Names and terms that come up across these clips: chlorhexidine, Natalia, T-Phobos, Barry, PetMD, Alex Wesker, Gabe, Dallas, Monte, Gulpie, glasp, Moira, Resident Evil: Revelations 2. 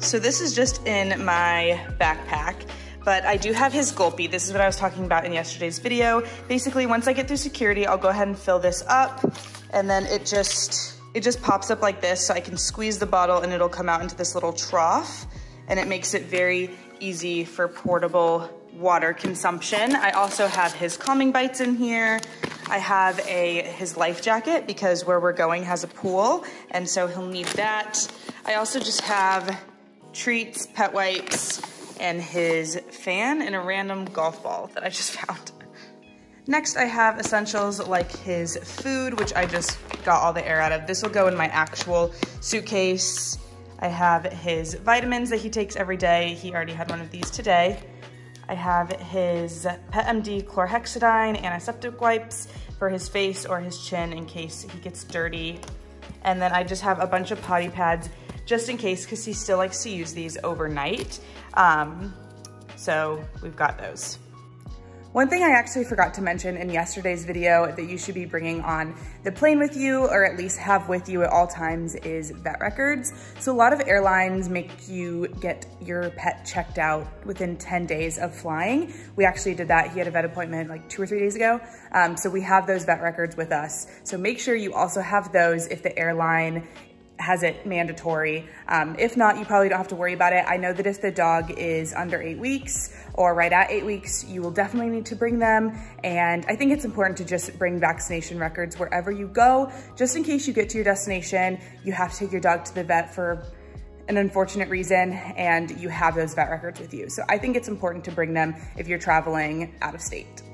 So this is just in my backpack, but I do have his Gulpie. This is what I was talking about in yesterday's video. Basically, once I get through security, I'll go ahead and fill this up, and then it just pops up like this, so I can squeeze the bottle and it'll come out into this little trough, and it makes it very easy for portable water consumption. I also have his calming bites in here. I have his life jacket because where we're going has a pool, and so he'll need that. I also just have treats, pet wipes, and his fan and a random golf ball that I just found. Next, I have essentials like his food, which I just got all the air out of. This will go in my actual suitcase. I have his vitamins that he takes every day. He already had one of these today. I have his PetMD chlorhexidine antiseptic wipes for his face or his chin in case he gets dirty. And then I just have a bunch of potty pads just in case, because he still likes to use these overnight. So we've got those. One thing I actually forgot to mention in yesterday's video that you should be bringing on the plane with you, or at least have with you at all times, is vet records. So a lot of airlines make you get your pet checked out within 10 days of flying. We actually did that. He had a vet appointment like 2 or 3 days ago. So we have those vet records with us. So make sure you also have those if the airline has it mandatory. If not, you probably don't have to worry about it. I know that if the dog is under 8 weeks or right at 8 weeks, you will definitely need to bring them. And I think it's important to just bring vaccination records wherever you go, just in case you get to your destination, you have to take your dog to the vet for an unfortunate reason, and you have those vet records with you. So I think it's important to bring them if you're traveling out of state.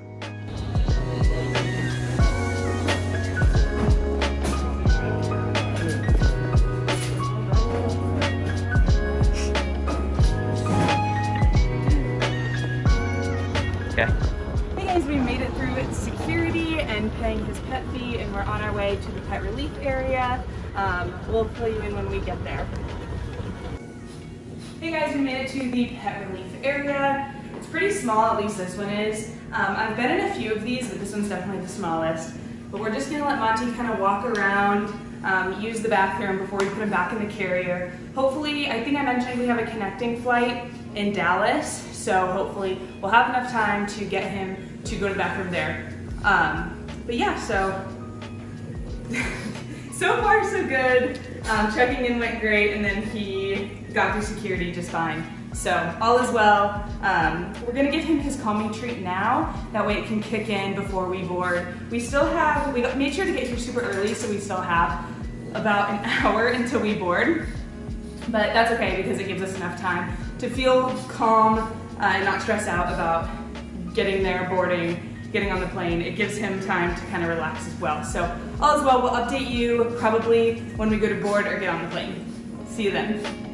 Paying his pet fee, and we're on our way to the pet relief area. We'll fill you in when we get there. Hey guys, we made it to the pet relief area. It's pretty small, at least this one is. I've been in a few of these, but this one's definitely the smallest. But we're just gonna let Monte kind of walk around, use the bathroom before we put him back in the carrier. Hopefully, I think I mentioned we have a connecting flight in Dallas, so hopefully we'll have enough time to get him to go to the bathroom there. But yeah, so, so far so good. Checking in went great, and then he got through security just fine. So all is well. We're gonna give him his calming treat now. That way it can kick in before we board. We made sure to get here super early, so we still have about an hour until we board. But that's okay, because it gives us enough time to feel calm and not stress out about getting there, boarding, getting on the plane. It gives him time to kind of relax as well. So all is well, we'll update you probably when we go to board or get on the plane. See you then.